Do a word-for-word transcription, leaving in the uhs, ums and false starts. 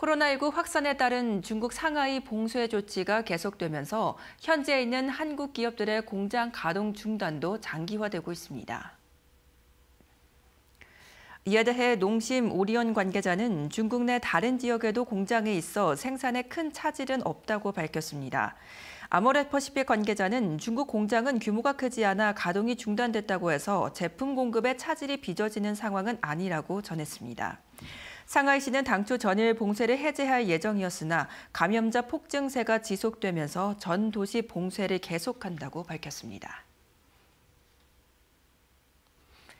코로나십구 확산에 따른 중국 상하이 봉쇄 조치가 계속되면서 현지에 있는 한국 기업들의 공장 가동 중단도 장기화되고 있습니다. 이에 대해 농심 오리온 관계자는 중국 내 다른 지역에도 공장이 있어 생산에 큰 차질은 없다고 밝혔습니다. 아모레퍼시픽 관계자는 중국 공장은 규모가 크지 않아 가동이 중단됐다고 해서 제품 공급에 차질이 빚어지는 상황은 아니라고 전했습니다. 상하이시는 당초 전일 봉쇄를 해제할 예정이었으나 감염자 폭증세가 지속되면서 전 도시 봉쇄를 계속한다고 밝혔습니다.